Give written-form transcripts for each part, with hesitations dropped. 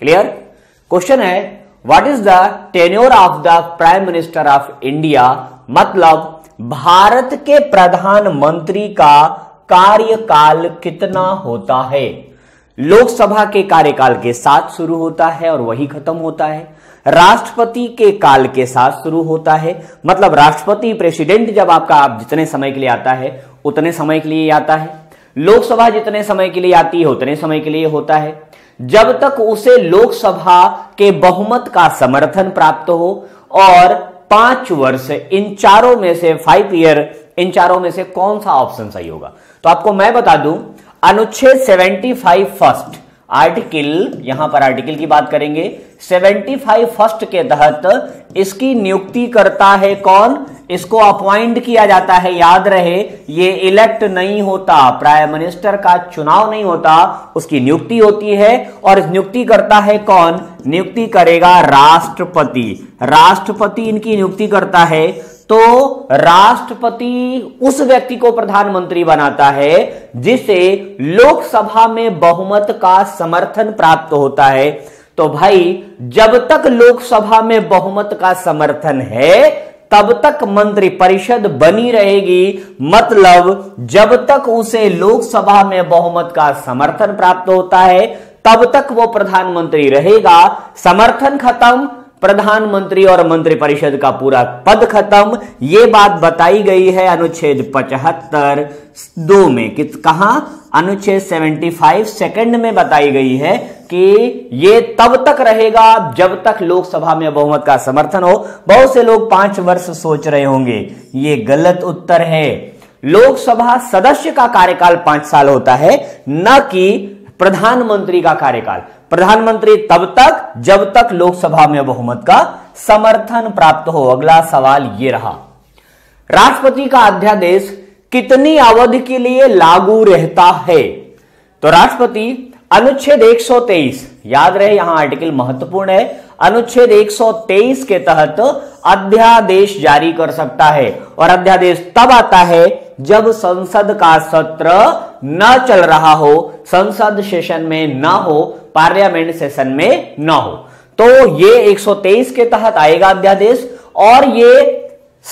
Clear? Question है what is the tenure of the prime minister of India, मतलब भारत के प्रधानमंत्री का कार्यकाल कितना होता है? लोकसभा के कार्यकाल के साथ शुरू होता है और वही खत्म होता है, राष्ट्रपति के काल के साथ शुरू होता है, मतलब राष्ट्रपति प्रेसिडेंट जब आपका आप जितने समय के लिए आता है उतने समय के लिए आता है, लोकसभा जितने समय के लिए आती है उतने समय के लिए होता है, जब तक उसे लोकसभा के बहुमत का समर्थन प्राप्त हो, और 5 वर्ष इन चारों में से 5 ईयर, इन चारों में से कौन सा ऑप्शन सही होगा? तो आपको मैं बता दूं अनुच्छेद 75 फर्स्ट आर्टिकल, यहां पर आर्टिकल की बात करेंगे, 75 फर्स्ट के तहत इसकी नियुक्ति करता है कौन? इसको अपॉइंट किया जाता है। याद रहे ये इलेक्ट नहीं होता, प्राइम मिनिस्टर का चुनाव नहीं होता, उसकी नियुक्ति होती है, और नियुक्ति करता है कौन? नियुक्ति करेगा राष्ट्रपति। राष्ट्रपति इनकी नियुक्ति करता है, तो राष्ट्रपति उस व्यक्ति को प्रधानमंत्री बनाता है जिसे लोकसभा में बहुमत का समर्थन प्राप्त होता है। तो भाई जब तक लोकसभा में बहुमत का समर्थन है तब तक मंत्रिपरिषद बनी रहेगी, मतलब जब तक उसे लोकसभा में बहुमत का समर्थन प्राप्त होता है तब तक वो प्रधानमंत्री रहेगा। समर्थन खत्म, प्रधानमंत्री और मंत्रिपरिषद का पूरा पद खत्म। यह बात बताई गई है अनुच्छेद 75(2) में। किस कहा? अनुच्छेद 75 सेकंड में बताई गई है कि यह तब तक रहेगा जब तक लोकसभा में बहुमत का समर्थन हो। बहुत से लोग 5 वर्ष सोच रहे होंगे, ये गलत उत्तर है। लोकसभा सदस्य का कार्यकाल 5 साल होता है, न कि प्रधानमंत्री का कार्यकाल। प्रधानमंत्री तब तक जब तक लोकसभा में बहुमत का समर्थन प्राप्त हो। अगला सवाल ये रहा, राष्ट्रपति का अध्यादेश कितनी अवधि के लिए लागू रहता है? तो राष्ट्रपति अनुच्छेद 123, याद रहे यहां आर्टिकल महत्वपूर्ण है, अनुच्छेद 123 के तहत अध्यादेश जारी कर सकता है, और अध्यादेश तब आता है जब संसद का सत्र न चल रहा हो, संसद सेशन में ना हो, पार्लियामेंट सेशन में ना हो। तो ये 123 के तहत आएगा अध्यादेश, और ये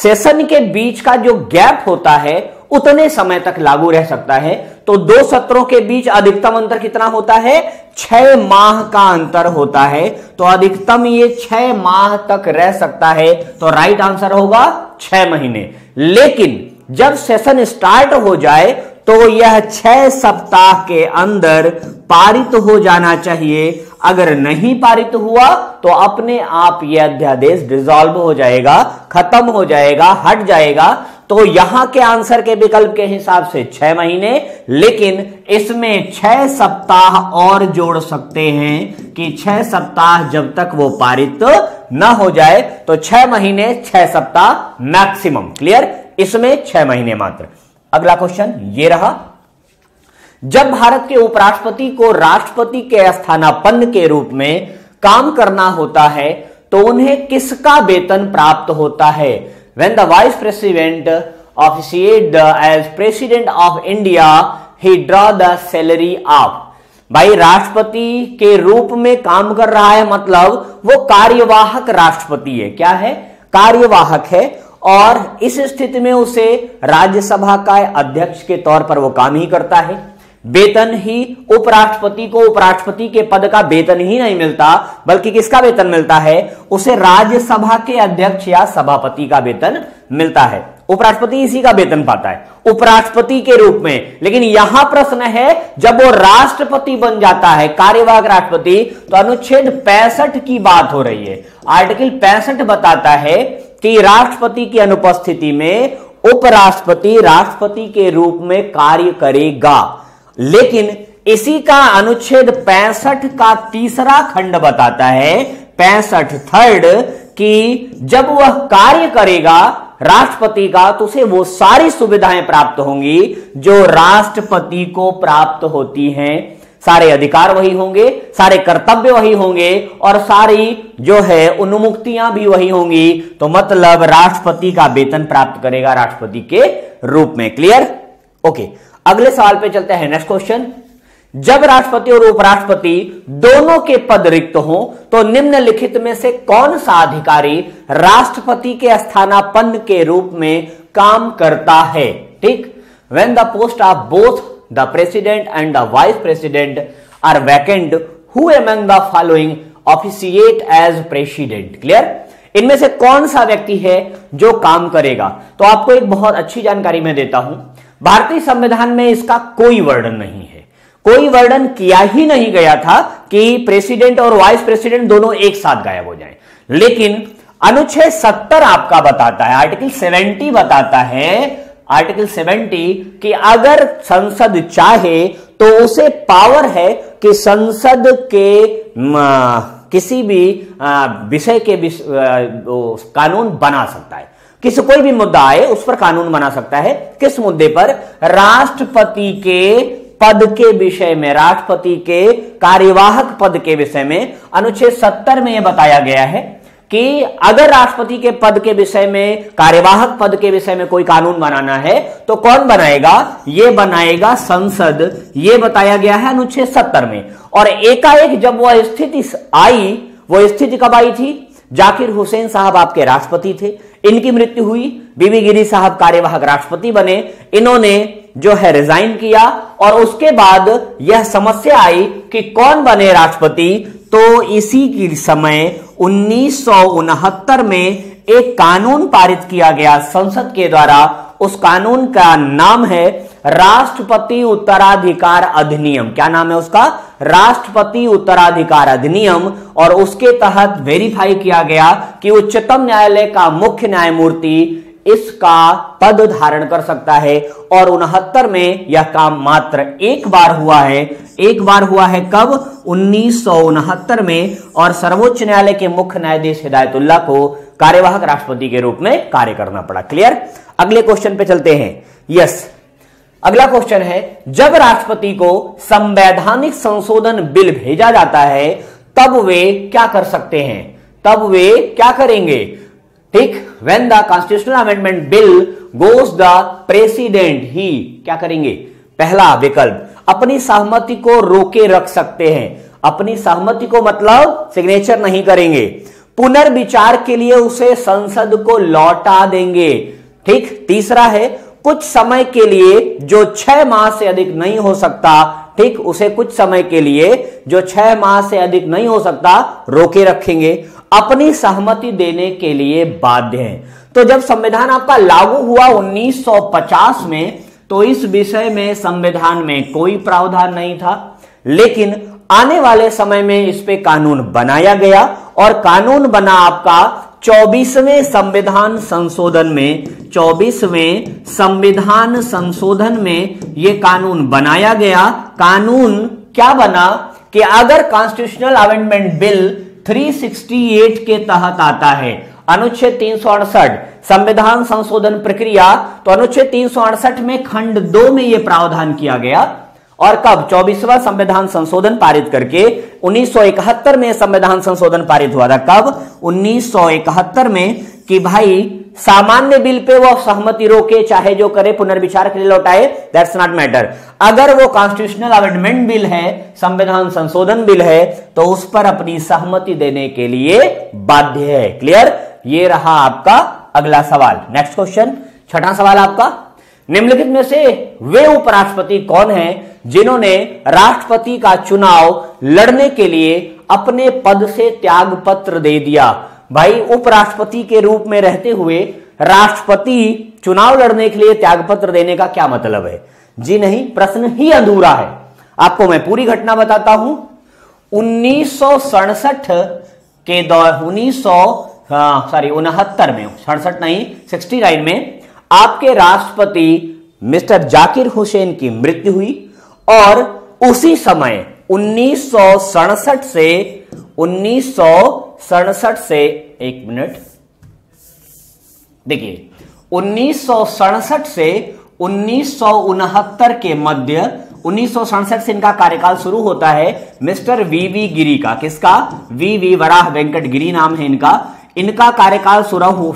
सेशन के बीच का जो गैप होता है उतने समय तक लागू रह सकता है। तो 2 सत्रों के बीच अधिकतम अंतर कितना होता है? 6 माह का अंतर होता है। तो अधिकतम ये 6 माह तक रह सकता है, तो राइट आंसर होगा 6 महीने। लेकिन जब सेशन स्टार्ट हो जाए तो यह 6 सप्ताह के अंदर पारित हो जाना चाहिए। अगर नहीं पारित हुआ तो अपने आप यह अध्यादेश डिसॉल्व हो जाएगा, खत्म हो जाएगा, हट जाएगा। तो यहां के आंसर के विकल्प के हिसाब से 6 महीने, लेकिन इसमें 6 सप्ताह और जोड़ सकते हैं कि 6 सप्ताह जब तक वो पारित न हो जाए। तो 6 महीने 6 सप्ताह मैक्सिमम। क्लियर? इसमें 6 महीने मात्र। अगला क्वेश्चन ये रहा, जब भारत के उपराष्ट्रपति को राष्ट्रपति के स्थानापन्न के रूप में काम करना होता है तो उन्हें किसका वेतन प्राप्त होता है? When the vice president officiate as president of India he draw the salary of. भाई राष्ट्रपति के रूप में काम कर रहा है, मतलब वो कार्यवाहक राष्ट्रपति है। क्या है? कार्यवाहक है, और इस स्थिति में उसे राज्यसभा का अध्यक्ष के तौर पर वो काम ही करता है। वेतन ही उपराष्ट्रपति को उपराष्ट्रपति के पद का वेतन ही नहीं मिलता, बल्कि किसका वेतन मिलता है? उसे राज्यसभा के अध्यक्ष या सभापति का वेतन मिलता है। उपराष्ट्रपति इसी का वेतन पाता है उपराष्ट्रपति के रूप में। लेकिन यहां प्रश्न है जब वो राष्ट्रपति बन जाता है, कार्यवाहक राष्ट्रपति, तो अनुच्छेद 65 की बात हो रही है। आर्टिकल 65 बताता है कि राष्ट्रपति की अनुपस्थिति में उपराष्ट्रपति राष्ट्रपति के रूप में कार्य करेगा। लेकिन इसी का अनुच्छेद 65 का 3रा खंड बताता है, 65(3), कि जब वह कार्य करेगा राष्ट्रपति का तो उसे वो सारी सुविधाएं प्राप्त होंगी जो राष्ट्रपति को प्राप्त होती हैं। सारे अधिकार वही होंगे, सारे कर्तव्य वही होंगे, और सारी जो है उन्मुक्तियां भी वही होंगी। तो मतलब राष्ट्रपति का वेतन प्राप्त करेगा राष्ट्रपति के रूप में। क्लियर? ओके, अगले सवाल पे चलते हैं। नेक्स्ट क्वेश्चन, जब राष्ट्रपति और उपराष्ट्रपति दोनों के पद रिक्त हों तो निम्नलिखित में से कौन सा अधिकारी राष्ट्रपति के स्थानापन्न के रूप में काम करता है। ठीक, when the post of both the president and the vice president are vacant who among the following officiate as president. Clear, इनमें से कौन सा व्यक्ति है जो काम करेगा। तो आपको एक बहुत अच्छी जानकारी मैं देता हूं, भारतीय संविधान में इसका कोई वर्णन नहीं है, कोई वर्णन किया ही नहीं गया था कि प्रेसिडेंट और वाइस प्रेसिडेंट दोनों एक साथ गायब हो जाएं। लेकिन अनुच्छेद 70 आपका बताता है, आर्टिकल 70 बताता है, आर्टिकल 70 कि अगर संसद चाहे तो उसे पावर है कि संसद के किसी भी विषय के कानून बना सकता है, किसी कोई भी मुद्दा आए उस पर कानून बना सकता है। किस मुद्दे पर? राष्ट्रपति के पद के विषय में, राष्ट्रपति के कार्यवाहक पद के विषय में। अनुच्छेद 70 में यह बताया गया है कि अगर राष्ट्रपति के पद के विषय में, कार्यवाहक पद के विषय में कोई कानून बनाना है तो कौन बनाएगा? ये बनाएगा संसद, ये बताया गया है अनुच्छेद 70 में। और एकाएक जब वह स्थिति आई, वो स्थिति कब आई थी? जाकिर हुसैन साहब आपके राष्ट्रपति थे, इनकी मृत्यु हुई, वीवी गिरी साहब कार्यवाहक राष्ट्रपति बने, इन्होंने जो है रिजाइन किया और उसके बाद यह समस्या आई कि कौन बने राष्ट्रपति। तो इसी के समय 1969 में एक कानून पारित किया गया संसद के द्वारा, उस कानून का नाम है राष्ट्रपति उत्तराधिकार अधिनियम। क्या नाम है उसका? राष्ट्रपति उत्तराधिकार अधिनियम। और उसके तहत वेरीफाई किया गया कि उच्चतम न्यायालय का मुख्य न्यायमूर्ति इसका पद धारण कर सकता है। और 69 में यह काम मात्र एक बार हुआ है, एक बार हुआ है कब? 1969 में। और सर्वोच्च न्यायालय के मुख्य न्यायाधीश हिदायतुल्लाह को कार्यवाहक राष्ट्रपति के रूप में कार्य करना पड़ा। क्लियर, अगले क्वेश्चन पे चलते हैं। यस, अगला क्वेश्चन है, जब राष्ट्रपति को संवैधानिक संशोधन बिल भेजा जाता है तब वे क्या कर सकते हैं, तब वे क्या करेंगे। ठीक, when the constitutional amendment bill goes the president ही क्या करेंगे? पहला विकल्प, अपनी सहमति को रोके रख सकते हैं, अपनी सहमति को मतलब सिग्नेचर नहीं करेंगे, पुनर्विचार के लिए उसे संसद को लौटा देंगे। ठीक, तीसरा है कुछ समय के लिए जो 6 माह से अधिक नहीं हो सकता, ठीक, उसे कुछ समय के लिए जो 6 माह से अधिक नहीं हो सकता रोके रखेंगे, अपनी सहमति देने के लिए बाध्य हैं। तो जब संविधान आपका लागू हुआ 1950 में तो इस विषय में संविधान में कोई प्रावधान नहीं था, लेकिन आने वाले समय में इस पे कानून बनाया गया और कानून बना आपका 24वें संविधान संशोधन में, 24वें संविधान संशोधन में यह कानून बनाया गया। कानून क्या बना कि अगर कॉन्स्टिट्यूशनल अमेंडमेंट बिल 368 के तहत आता है, अनुच्छेद 368 संविधान संशोधन प्रक्रिया, तो अनुच्छेद 368 में खंड 2 में यह प्रावधान किया गया। और कब? 24वां संविधान संशोधन पारित करके 1971 में संविधान संशोधन पारित हुआ था। कब? 1971 में, कि भाई सामान्य बिल पे वो सहमति रोके, चाहे जो करे, पुनर्विचार के लिए लौटाए, दैट्स नॉट मैटर। अगर वो कॉन्स्टिट्यूशनल अमेंडमेंट बिल है, संविधान संशोधन बिल है, तो उस पर अपनी सहमति देने के लिए बाध्य है। क्लियर, ये रहा आपका अगला सवाल। नेक्स्ट क्वेश्चन, छठा सवाल आपका, निम्नलिखित में से वे उपराष्ट्रपति कौन हैं जिन्होंने राष्ट्रपति का चुनाव लड़ने के लिए अपने पद से त्याग पत्र दे दिया। भाई उपराष्ट्रपति के रूप में रहते हुए राष्ट्रपति चुनाव लड़ने के लिए त्यागपत्र देने का क्या मतलब है? जी नहीं, प्रश्न ही अधूरा है। आपको मैं पूरी घटना बताता हूं। 1967 के दौर 69 में आपके राष्ट्रपति मिस्टर जाकिर हुसैन की मृत्यु हुई और उसी समय 1967 से एक मिनट देखिए, 1967 से 1969 के मध्य, 1967 से इनका कार्यकाल शुरू होता है मिस्टर वीवी गिरी का। किसका? वीवी वराह वेंकट गिरी नाम है इनका। इनका कार्यकाल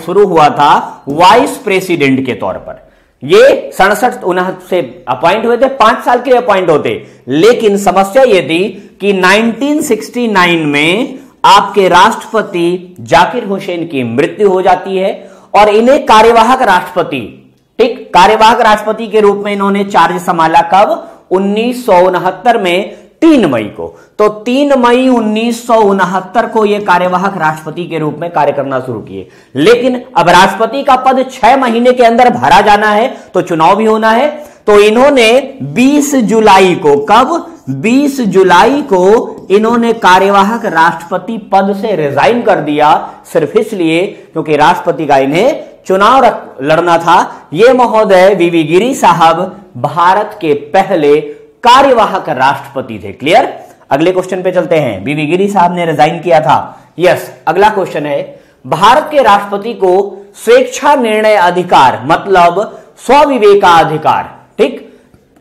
शुरू हुआ था वाइस प्रेसिडेंट के तौर पर। ये 67-69 से अपॉइंट हुए थे, 5 साल के लिए अपॉइंट होते। लेकिन समस्या ये थी कि 1969 में आपके राष्ट्रपति जाकिर हुसैन की मृत्यु हो जाती है और इन्हें कार्यवाहक राष्ट्रपति, ठीक, कार्यवाहक राष्ट्रपति के रूप में इन्होंने चार्ज संभाला। कब? 1969 में 3 मई को। तो 3 मई 1969 को ये कार्यवाहक राष्ट्रपति के रूप में कार्य करना शुरू किए। लेकिन अब राष्ट्रपति का पद 6 महीने के अंदर भरा जाना है, तो चुनाव भी होना है। तो इन्होंने 20 जुलाई को, कब? 20 जुलाई को इन्होंने कार्यवाहक राष्ट्रपति पद से रिजाइन कर दिया, सिर्फ इसलिए क्योंकि राष्ट्रपति का इन्हें चुनाव लड़ना था। ये महोदय वीवी गिरी साहब भारत के पहले कार्यवाहक राष्ट्रपति थे। क्लियर? अगले क्वेश्चन पे चलते हैं। वीवी गिरी साहब ने रिजाइन किया था। यस, अगला क्वेश्चन है, भारत के राष्ट्रपति को स्वेच्छा निर्णय अधिकार, मतलब स्वविवेकाधिकार, ठीक,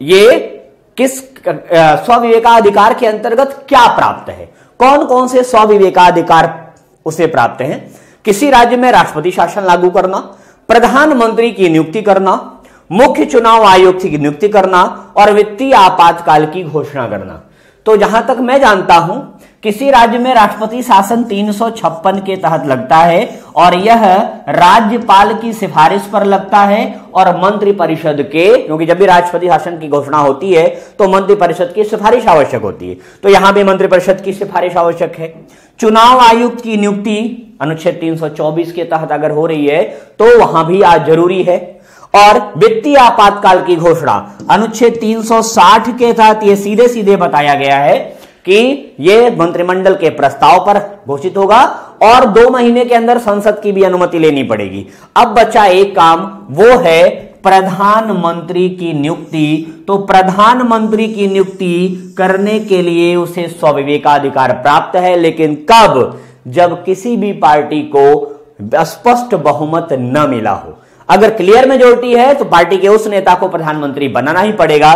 ये किस स्वविवेकाधिकार के अंतर्गत क्या प्राप्त है? कौन कौन से स्वविवेकाधिकार उसे प्राप्त हैं? किसी राज्य में राष्ट्रपति शासन लागू करना, प्रधानमंत्री की नियुक्ति करना, मुख्य चुनाव आयोग की नियुक्ति करना और वित्तीय आपातकाल की घोषणा करना। तो जहां तक मैं जानता हूं, किसी राज्य में राष्ट्रपति शासन 356 के तहत लगता है और यह राज्यपाल की सिफारिश पर लगता है और मंत्रिपरिषद के, क्योंकि जब भी राष्ट्रपति शासन की घोषणा होती है तो मंत्रिपरिषद की सिफारिश आवश्यक होती है, तो यहां भी मंत्रिपरिषद की सिफारिश आवश्यक है। चुनाव आयुक्त की नियुक्ति अनुच्छेद 324 के तहत अगर हो रही है तो वहां भी आज जरूरी है। और वित्तीय आपातकाल की घोषणा अनुच्छेद 360 के तहत यह सीधे सीधे बताया गया है कि यह मंत्रिमंडल के प्रस्ताव पर घोषित होगा और 2 महीने के अंदर संसद की भी अनुमति लेनी पड़ेगी। अब बचा एक काम, वो है प्रधानमंत्री की नियुक्ति। तो प्रधानमंत्री की नियुक्ति करने के लिए उसे स्वविवेकाधिकार प्राप्त है, लेकिन कब? जब किसी भी पार्टी को स्पष्ट बहुमत न मिला हो। अगर क्लियर मेजोरिटी है तो पार्टी के उस नेता को प्रधानमंत्री बनाना ही पड़ेगा।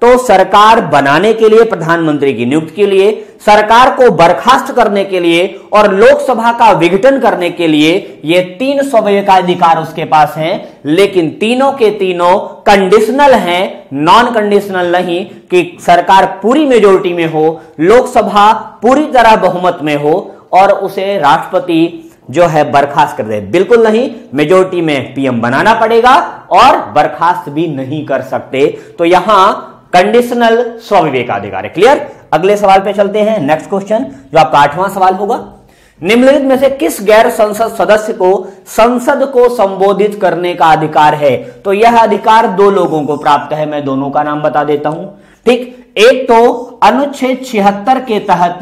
तो सरकार बनाने के लिए, प्रधानमंत्री की नियुक्ति के लिए, सरकार को बर्खास्त करने के लिए और लोकसभा का विघटन करने के लिए ये 3 स्वविवेकाधिकार उसके पास हैं। लेकिन तीनों के तीनों कंडीशनल हैं, नॉन कंडीशनल नहीं, कि सरकार पूरी मेजोरिटी में हो, लोकसभा पूरी तरह बहुमत में हो और उसे राष्ट्रपति जो है बर्खास्त कर दे। बिल्कुल नहीं, मेजोरिटी में पीएम बनाना पड़ेगा और बर्खास्त भी नहीं कर सकते। तो यहां कंडीशनल स्वविवेकाधिकार है। क्लियर? अगले सवाल पे चलते हैं। नेक्स्ट क्वेश्चन जो आपका 8वां सवाल होगा, निम्नलिखित में से किस गैर संसद सदस्य को संसद को संबोधित करने का अधिकार है? तो यह अधिकार 2 लोगों को प्राप्त है, मैं दोनों का नाम बता देता हूं, ठीक। एक तो अनुच्छेद 76 के तहत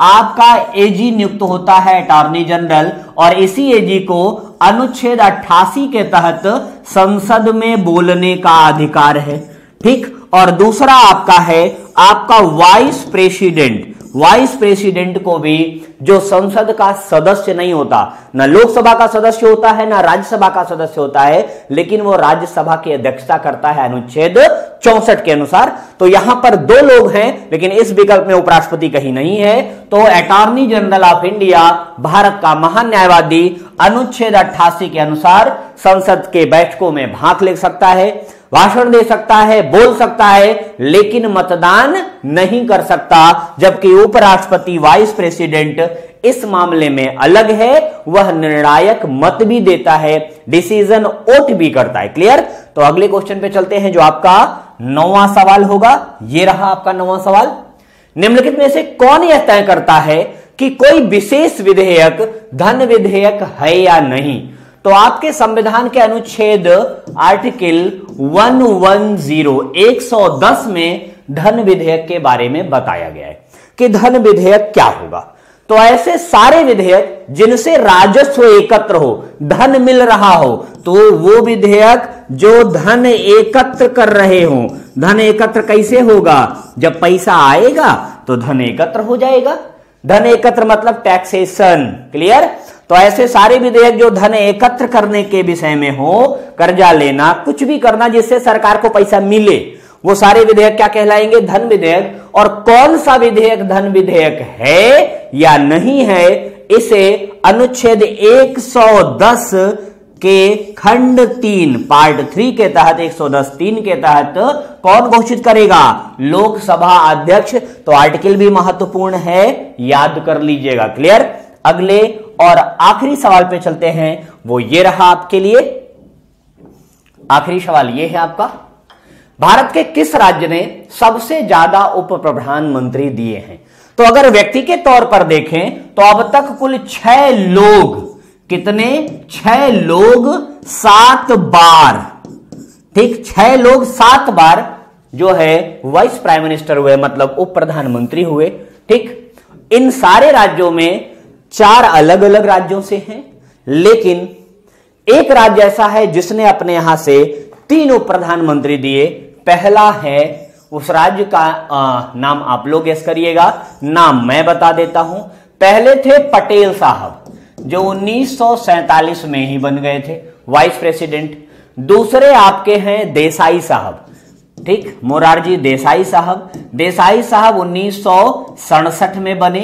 आपका एजी नियुक्त होता है, अटॉर्नी जनरल, और इसी एजी को अनुच्छेद 88 के तहत संसद में बोलने का अधिकार है, ठीक। और दूसरा आपका है, आपका वाइस प्रेसिडेंट, वाइस प्रेसिडेंट को भी, जो संसद का सदस्य नहीं होता, ना लोकसभा का सदस्य होता है ना राज्यसभा का सदस्य होता है, लेकिन वो राज्यसभा की अध्यक्षता करता है अनुच्छेद 64 के अनुसार। तो यहां पर 2 लोग हैं, लेकिन इस विकल्प में उपराष्ट्रपति कहीं नहीं है। तो attorney general of India, Bharat का महान न्यायवादी, अनुच्छेद 88 के अनुसार संसद के बैठकों में भाग ले सकता है, भाषण दे सकता है, बोल सकता है, लेकिन मतदान नहीं कर सकता। जबकि उपराष्ट्रपति, वाइस प्रेसिडेंट इस मामले में अलग है, वह निर्णायक मत भी देता है, डिसीजन वोट भी करता है। क्लियर? तो अगले क्वेश्चन पे चलते हैं जो आपका 9वां सवाल होगा। यह रहा आपका 9वां सवाल, निम्नलिखित में से कौन यह तय करता है कि कोई विशेष विधेयक धन विधेयक है या नहीं? तो आपके संविधान के अनुच्छेद आर्टिकल 110 110 में धन विधेयक के बारे में बताया गया है कि धन विधेयक क्या होगा। तो ऐसे सारे विधेयक जिनसे राजस्व एकत्र हो, धन मिल रहा हो, तो वो विधेयक जो धन एकत्र कर रहे हो। धन एकत्र कैसे होगा? जब पैसा आएगा तो धन एकत्र हो जाएगा, धन एकत्र मतलब टैक्सेशन। क्लियर? तो ऐसे सारे विधेयक जो धन एकत्र करने के विषय में हो, कर्जा लेना, कुछ भी करना जिससे सरकार को पैसा मिले, वो सारे विधेयक क्या कहलाएंगे? धन विधेयक। और कौन सा विधेयक धन विधेयक है या नहीं है, इसे अनुच्छेद 110 के खंड 3 पार्ट 3 के तहत 110(3) के तहत कौन घोषित करेगा? लोकसभा अध्यक्ष। तो आर्टिकल भी महत्वपूर्ण है, याद कर लीजिएगा। क्लियर। अगले और आखिरी सवाल पे चलते हैं, वो ये रहा आपके लिए। आखिरी सवाल ये है आपका, भारत के किस राज्य ने सबसे ज्यादा उप प्रधानमंत्री दिए हैं? तो अगर व्यक्ति के तौर पर देखें तो अब तक कुल 6 लोग, कितने? 6 लोग 7 बार, ठीक, 6 लोग 7 बार जो है वाइस प्राइम मिनिस्टर हुए, मतलब उप प्रधानमंत्री हुए। ठीक, इन सारे राज्यों में 4 अलग अलग राज्यों से हैं, लेकिन एक राज्य ऐसा है जिसने अपने यहां से 3 उप प्रधानमंत्री दिए। पहला है, उस राज्य का नाम आप लोग गेस करिएगा, नाम मैं बता देता हूं। पहले थे पटेल साहब जो 1947 में ही बन गए थे वाइस प्रेसिडेंट। दूसरे आपके हैं देसाई साहब, ठीक, मोरारजी देसाई साहब। देसाई साहब 1967 में बने।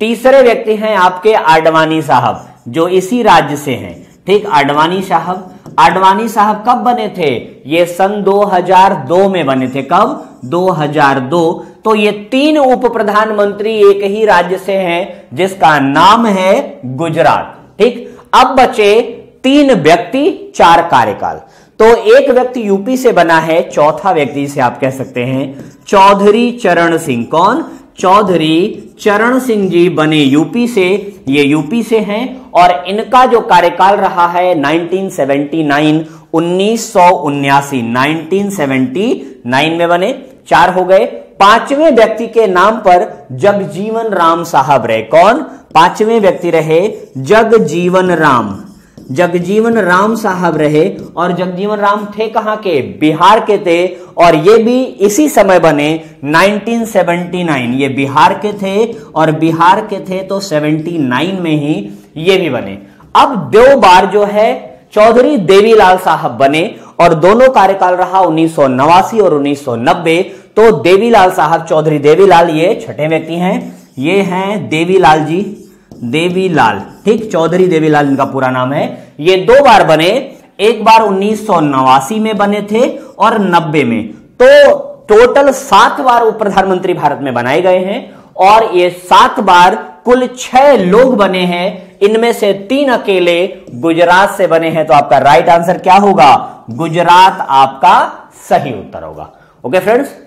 तीसरे व्यक्ति हैं आपके आडवाणी साहब जो इसी राज्य से हैं, ठीक, आडवाणी साहब। आडवाणी साहब कब बने थे? ये सन 2002 में बने थे। कब? 2002। तो ये 3 उप प्रधानमंत्री एक ही राज्य से हैं जिसका नाम है गुजरात। ठीक, अब बचे 3 व्यक्ति 4 कार्यकाल। तो एक व्यक्ति यूपी से बना है, चौथा व्यक्ति से आप कह सकते हैं चौधरी चरण सिंह। कौन? चौधरी चरण सिंह जी बने यूपी से, ये यूपी से हैं, और इनका जो कार्यकाल रहा है 1979 में बने, 4 हो गए। 5वें व्यक्ति के नाम पर जगजीवन राम साहब रहे। कौन? 5वें व्यक्ति रहे जगजीवन राम। जगजीवन राम साहब रहे, और जगजीवन राम थे कहां के? बिहार के थे, और ये भी इसी समय बने 1979। ये बिहार के थे, और बिहार के थे तो 79 में ही ये भी बने। अब 2 बार जो है चौधरी देवीलाल साहब बने, और दोनों कार्यकाल रहा 1989 और 1990। तो देवीलाल साहब, चौधरी देवीलाल, ये 6ठे व्यक्ति हैं, ये हैं देवीलाल जी, देवीलाल, ठीक, चौधरी देवीलाल इनका पूरा नाम है। ये 2 बार बने, एक बार 1989 में बने थे और 90 में। तो टोटल 7 बार उप प्रधानमंत्री भारत में बनाए गए हैं, और ये 7 बार कुल 6 लोग बने हैं, इनमें से 3 अकेले गुजरात से बने हैं। तो आपका राइट आंसर क्या होगा? गुजरात आपका सही उत्तर होगा। Okay friends.